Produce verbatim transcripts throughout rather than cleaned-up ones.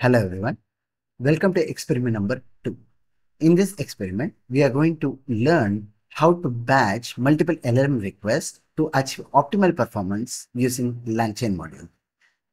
Hello everyone, welcome to experiment number two. In this experiment, we are going to learn how to batch multiple L R M requests to achieve optimal performance using Langchain module.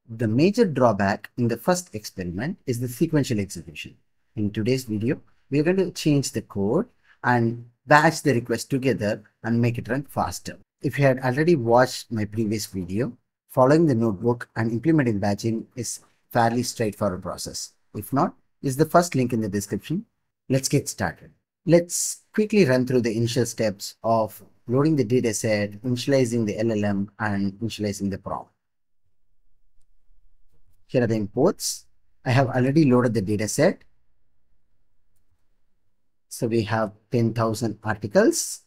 The major drawback in the first experiment is the sequential execution. In today's video, we are going to change the code and batch the requests together and make it run faster. If you had already watched my previous video, following the notebook and implementing batching is fairly straightforward process. If not, is the first link in the description. Let's get started. Let's quickly run through the initial steps of loading the dataset, initializing the L L M, and initializing the prompt. Here are the imports. I have already loaded the dataset. So we have ten thousand articles.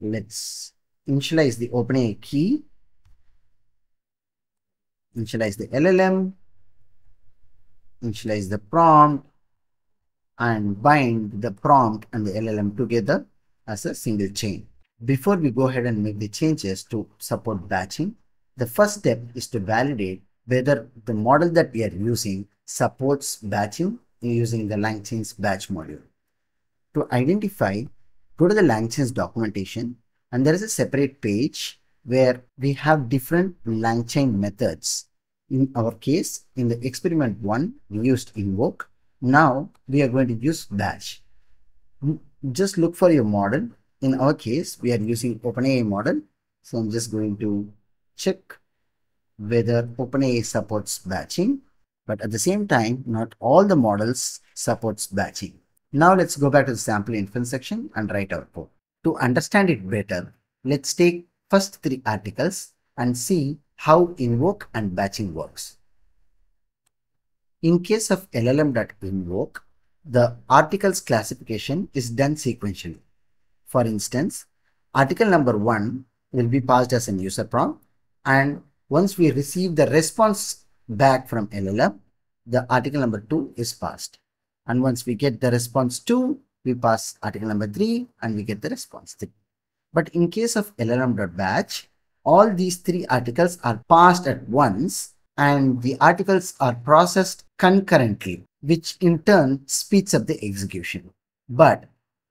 Let's initialize the OpenAI key. Initialize the L L M, initialize the prompt, and bind the prompt and the L L M together as a single chain. Before we go ahead and make the changes to support batching, the first step is to validate whether the model that we are using supports batching using the Langchain's batch module. To identify, go to the Langchain's documentation, and there is a separate page where we have different Langchain methods. In our case, in the experiment one, we used invoke. Now we are going to use batch. Just look for your model. In our case, we are using OpenAI model. So I'm just going to check whether OpenAI supports batching, but at the same time, not all the models supports batching. Now let's go back to the sample inference section and write our code. To understand it better, let's take first three articles and see how invoke and batching works. In case of L L M dot invoke, the articles classification is done sequentially. For instance, article number one will be passed as a user prompt, and once we receive the response back from L L M, the article number two is passed. And once we get the response two, we pass article number three and we get the response three. But in case of L L M dot batch, all these three articles are passed at once and the articles are processed concurrently, which in turn speeds up the execution. But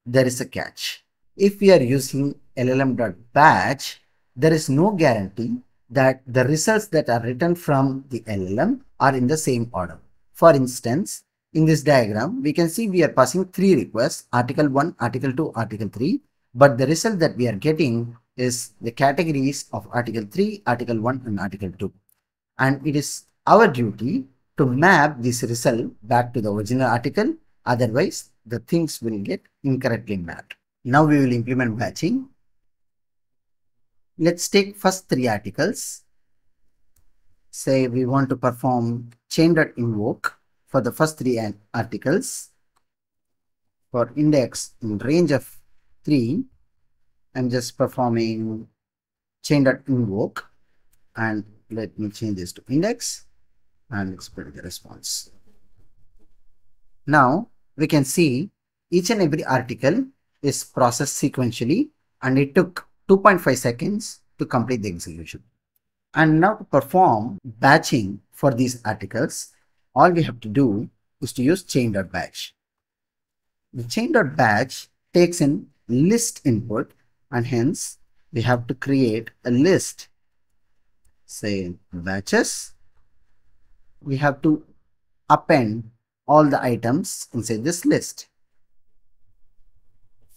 there is a catch. If we are using L L M dot batch, there is no guarantee that the results that are written from the L L M are in the same order. For instance, in this diagram, we can see we are passing three requests, article one, article two, article three. But the result that we are getting is the categories of article three, article one and article two. And it is our duty to map this result back to the original article, otherwise the things will get incorrectly mapped. Now we will implement batching. Let's take first three articles. Say we want to perform chain dot invoke for the first three articles for index in range of three. I'm just performing chain dot invoke, and let me change this to index and expect the response. Now we can see each and every article is processed sequentially, and it took two point five seconds to complete the execution. And now to perform batching for these articles, all we have to do is to use chain dot batch. The chain dot batch takes in list input, and hence we have to create a list, say batches. We have to append all the items inside this list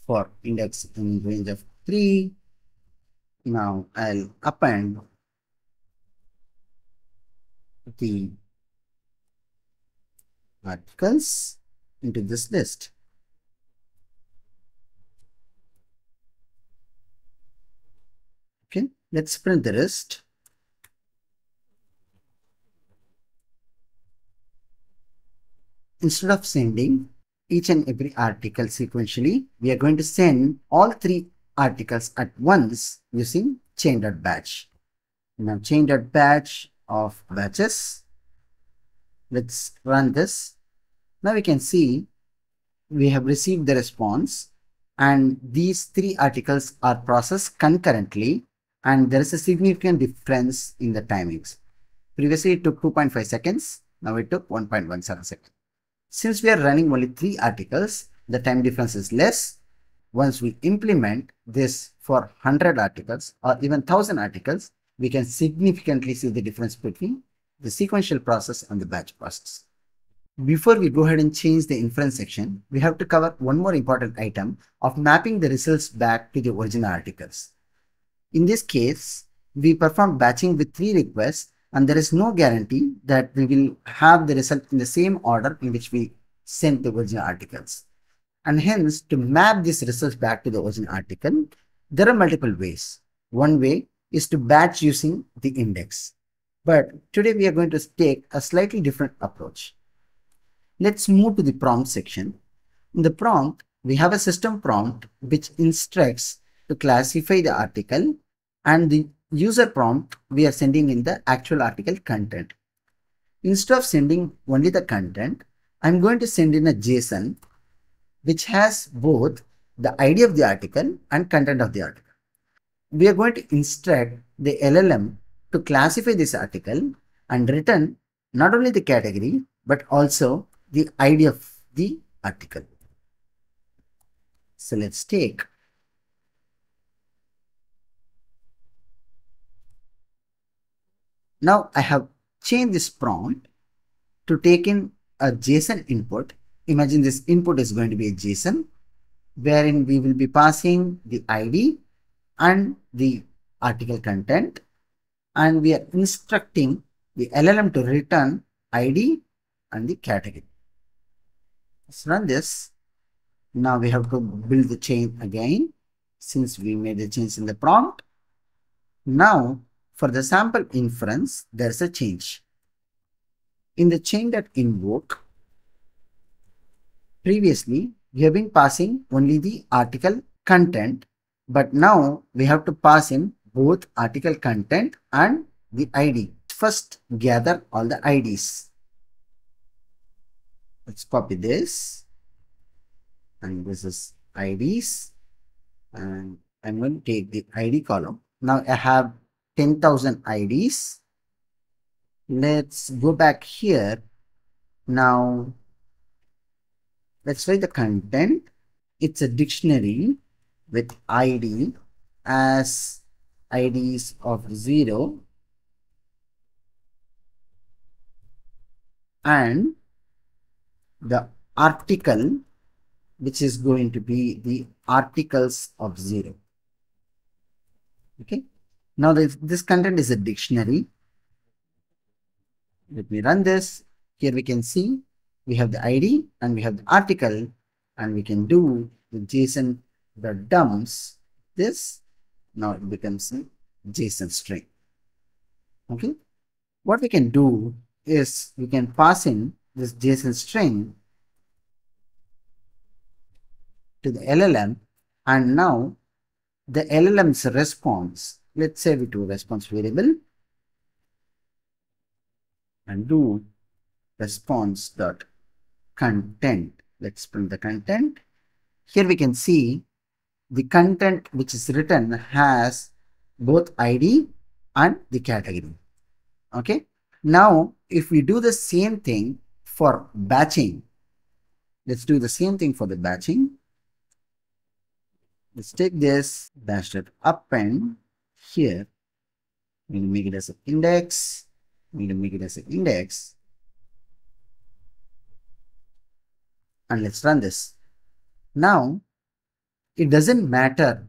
for index in range of three. Now I'll append the articles into this list. Okay, let's print the rest. Instead of sending each and every article sequentially, we are going to send all three articles at once using chain dot batch. Now chain dot batch of batches. Let's run this. Now we can see we have received the response, and these three articles are processed concurrently. And there is a significant difference in the timings. Previously it took two point five seconds. Now it took one point one seven seconds. Since we are running only three articles, the time difference is less. Once we implement this for one hundred articles or even one thousand articles, we can significantly see the difference between the sequential process and the batch process. Before we go ahead and change the inference section, we have to cover one more important item of mapping the results back to the original articles. In this case, we perform batching with three requests, and there is no guarantee that we will have the result in the same order in which we sent the original articles. And hence, to map these results back to the original article, there are multiple ways. One way is to batch using the index. But today we are going to take a slightly different approach. Let's move to the prompt section. In the prompt, we have a system prompt which instructs to classify the article, and the user prompt we are sending in the actual article content. Instead of sending only the content, I'm going to send in a JSON which has both the I D of the article and content of the article. We are going to instruct the L L M to classify this article and return not only the category but also the I D of the article. So let's take now I have changed this prompt to take in a JSON input. Imagine this input is going to be a JSON wherein we will be passing the I D and the article content, and we are instructing the L L M to return I D and the category. Let's run this. Now we have to build the chain again since we made a change in the prompt. Now for the sample inference, there's a change. In the chain.invoke, previously we have been passing only the article content, but now we have to pass in both article content and the I D. First, gather all the I Ds. Let's copy this, and this is I Ds, and I'm going to take the I D column. Now I have ten thousand I Ds. Let's go back here. Now let's write the content. It's a dictionary with I D as I Ds of zero and the article, which is going to be the articles of zero. Okay. Now this, this content is a dictionary. Let me run this. Here we can see we have the I D and we have the article, and we can do the JSON that dumps this. Now it becomes a JSON string. Okay. What we can do is we can pass in this JSON string to the L L M, and now the L L M's response, let's save it to a response variable and do response.content. Let's print the content. Here we can see the content which is written has both I D and the category. Okay. Now, if we do the same thing for batching, let's do the same thing for the batching. Let's take this dash.append here. We need to make it as an index. We need to make it as an index. And let's run this. Now, it doesn't matter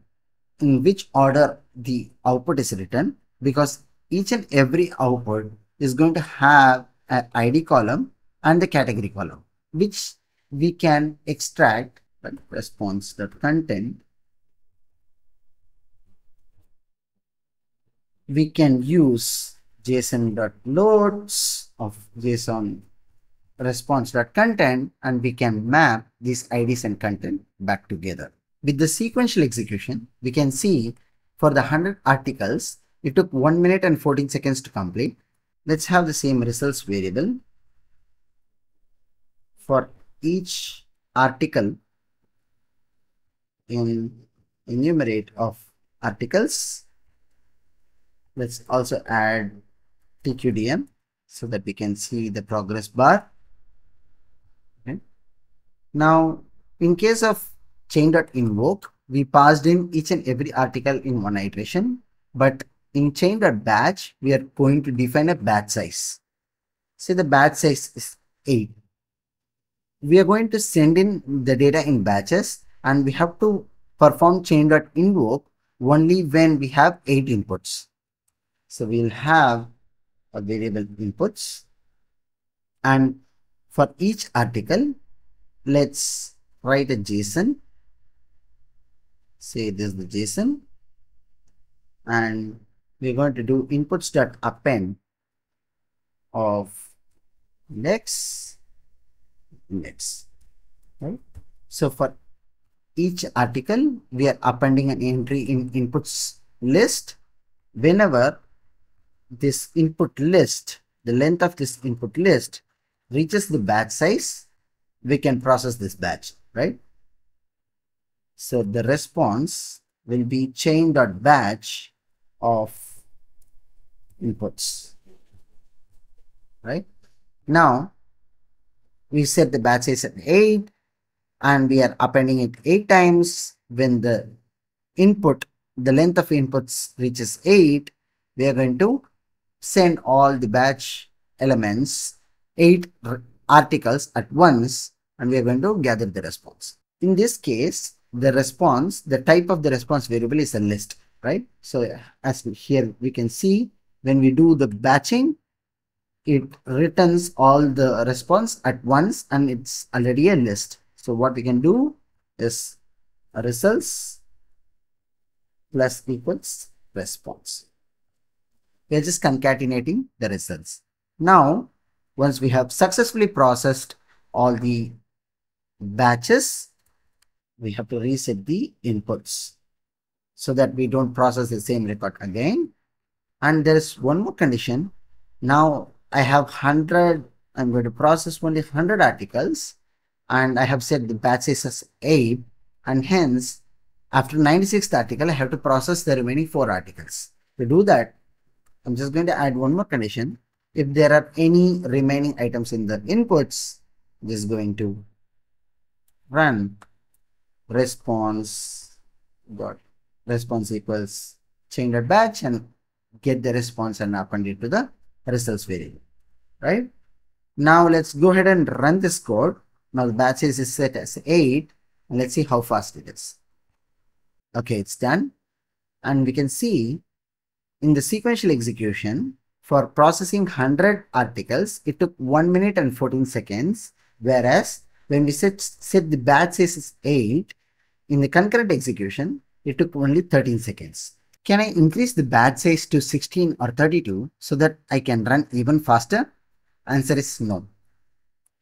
in which order the output is written, because each and every output is going to have an I D column and the category column, which we can extract by response.content. We can use JSON.loads of JSON response.content, and we can map these I Ds and content back together. With the sequential execution, we can see for the one hundred articles, it took one minute and fourteen seconds to complete. Let's have the same results variable for each article in enumerate of articles. Let's also add tqdm so that we can see the progress bar. Okay. Now, in case of chain.invoke, we passed in each and every article in one iteration, but in chain.batch, we are going to define a batch size. Say the batch size is eight. We are going to send in the data in batches, and we have to perform chain.invoke only when we have eight inputs. So we'll have a variable inputs, and for each article, let's write a JSON. Say this is the JSON, and we're going to do inputs.append of index, index, right? So for each article, we are appending an entry in inputs list. Whenever this input list, the length of this input list reaches the batch size, we can process this batch, right? So the response will be chain.batch of inputs, right? Now, we set the batch size at eight, and we are appending it eight times. When the input, the length of inputs reaches eight, we are going to send all the batch elements, eight articles at once, and we are going to gather the response. In this case, the response, the type of the response variable is a list, right? So as here we can see, when we do the batching, it returns all the response at once, and it's already a list. So what we can do is results plus equals response. We are just concatenating the results. Now, once we have successfully processed all the batches, we have to reset the inputs so that we don't process the same record again. And there is one more condition. Now I have one hundred, I'm going to process only one hundred articles, and I have set the batch size as eight, and hence after ninety-sixth article I have to process the remaining four articles. To do that, I'm just going to add one more condition. If there are any remaining items in the inputs, this is going to run response dot response equals chain.batch and get the response and append it to the results variable, right? Now let's go ahead and run this code. Now the batch size is set as eight, and let's see how fast it is. Okay, it's done. And we can see in the sequential execution, for processing one hundred articles, it took one minute and fourteen seconds. Whereas when we set, set the batch size as eight, in the concurrent execution, it took only thirteen seconds. Can I increase the batch size to sixteen or thirty-two so that I can run even faster? Answer is no.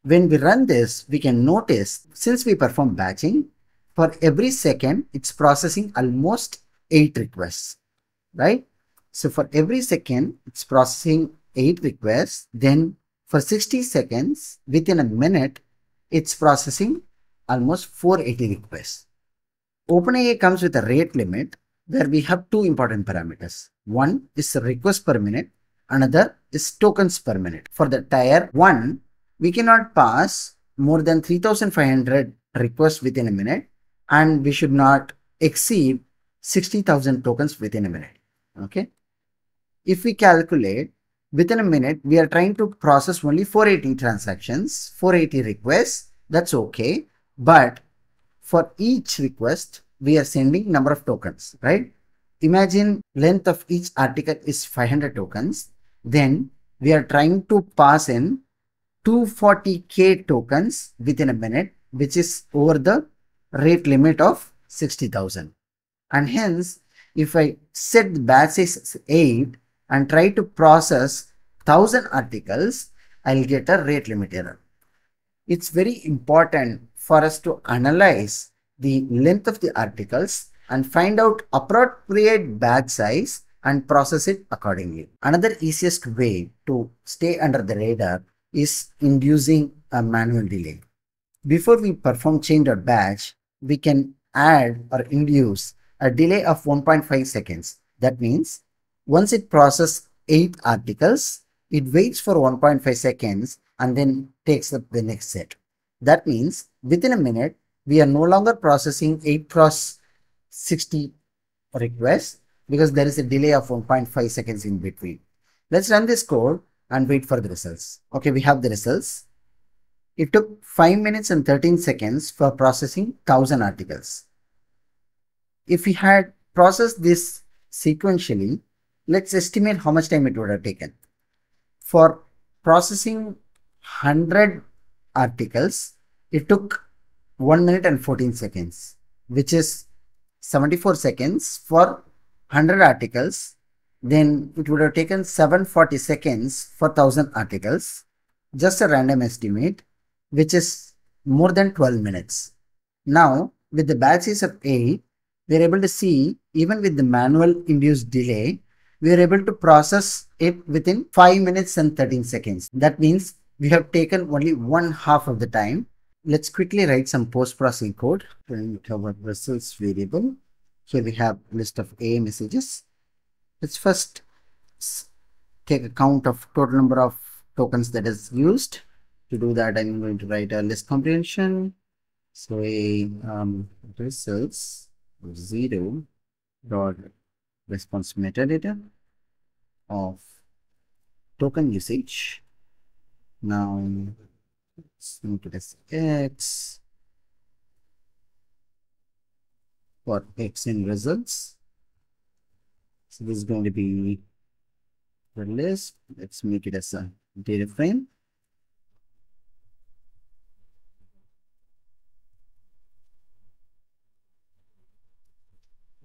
When we run this, we can notice, since we perform batching, for every second, it's processing almost eight requests, right? So for every second, it's processing eight requests. Then for sixty seconds, within a minute, it's processing almost four hundred eighty requests. OpenAI comes with a rate limit where we have two important parameters. One is request per minute, another is tokens per minute. For the tier one, we cannot pass more than three thousand five hundred requests within a minute, and we should not exceed sixty thousand tokens within a minute. Okay. If we calculate within a minute, we are trying to process only four hundred eighty transactions, four hundred eighty requests. That's okay. But for each request, we are sending number of tokens, right? Imagine length of each article is five hundred tokens. Then we are trying to pass in two hundred forty K tokens within a minute, which is over the rate limit of sixty thousand. And hence, if I set the batch size as eight and try to process one thousand articles, I'll get a rate limit error. It's very important for us to analyze the length of the articles and find out appropriate batch size and process it accordingly. Another easiest way to stay under the radar is inducing a manual delay. Before we perform chain.batch, we can add or induce a delay of one point five seconds. That means once it processes eight articles, it waits for one point five seconds and then takes up the next set. That means within a minute, we are no longer processing eight cross sixty requests because there is a delay of one point five seconds in between. Let's run this code and wait for the results. Okay, we have the results. It took five minutes and thirteen seconds for processing one thousand articles. If we had processed this sequentially, let's estimate how much time it would have taken. For processing one hundred articles, it took one minute and fourteen seconds, which is seventy-four seconds for one hundred articles. Then it would have taken seven hundred forty seconds for one thousand articles, just a random estimate, which is more than twelve minutes. Now, with the batch size of eight, we are able to see, even with the manual induced delay, we are able to process it within five minutes and thirteen seconds. That means we have taken only one half of the time. Let's quickly write some post-processing code. We have our results variable. Here we have list of A I messages. Let's first take a count of total number of tokens that is used. To do that, I'm going to write a list comprehension. So a um, results zero dot response metadata of token usage. Now let's move to this X for X in results. So this is going to be the list. Let's make it as a data frame.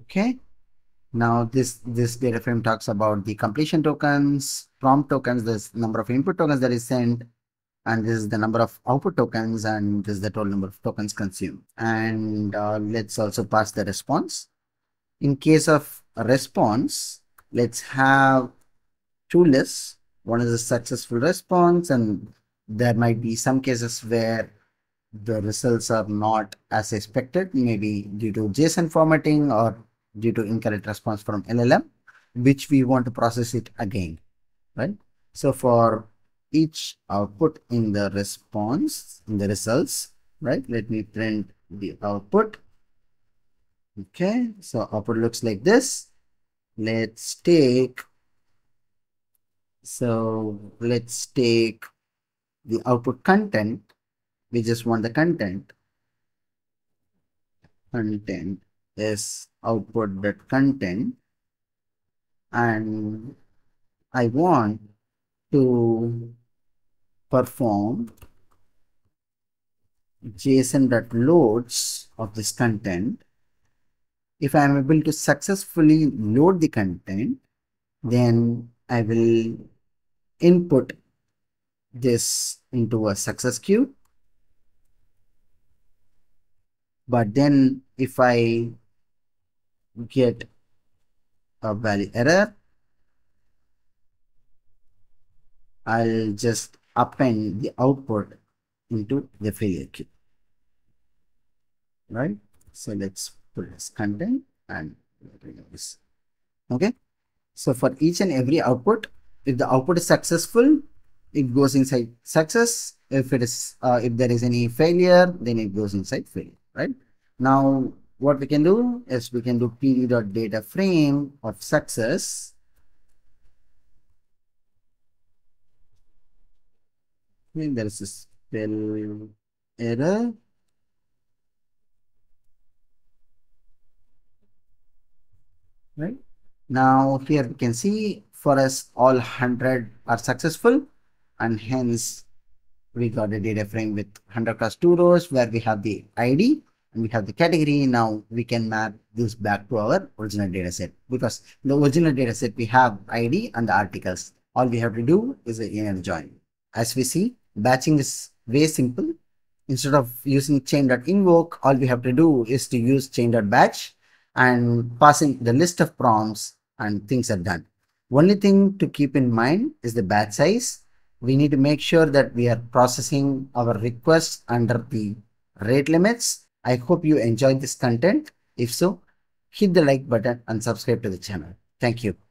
Okay. Now this, this data frame talks about the completion tokens, prompt tokens, this number of input tokens that is sent, and this is the number of output tokens, and this is the total number of tokens consumed. And uh, let's also pass the response. In case of response, let's have two lists. One is a successful response, and there might be some cases where the results are not as expected, maybe due to JSON formatting or due to incorrect response from L L M, which we want to process it again, right? So for each output in the response, in the results, right, let me print the output. Okay, so output looks like this. Let's take, so let's take the output content. We just want the content. Content is output.content, and I want to perform json.loads of this content. If I am able to successfully load the content, then I will input this into a success queue. But then if I get a value error, I'll just append the output into the failure queue, right? So let's put this content and this. Okay. So for each and every output, if the output is successful, it goes inside success. If it is, uh, if there is any failure, then it goes inside failure, right? Now, what we can do is we can do pd.data frame of success. Then there is a spell error. Right? Now here we can see for us all one hundred are successful, and hence we got a data frame with one hundred cross two rows where we have the I D. We have the category. Now we can map this back to our original data set, because in the original data set we have I D and the articles. All we have to do is an inner join. As we see, batching is very simple. Instead of using chain.invoke, all we have to do is to use chain.batch and passing the list of prompts, and things are done. Only thing to keep in mind is the batch size. We need to make sure that we are processing our requests under the rate limits. I hope you enjoyed this content. If so, hit the like button and subscribe to the channel. Thank you.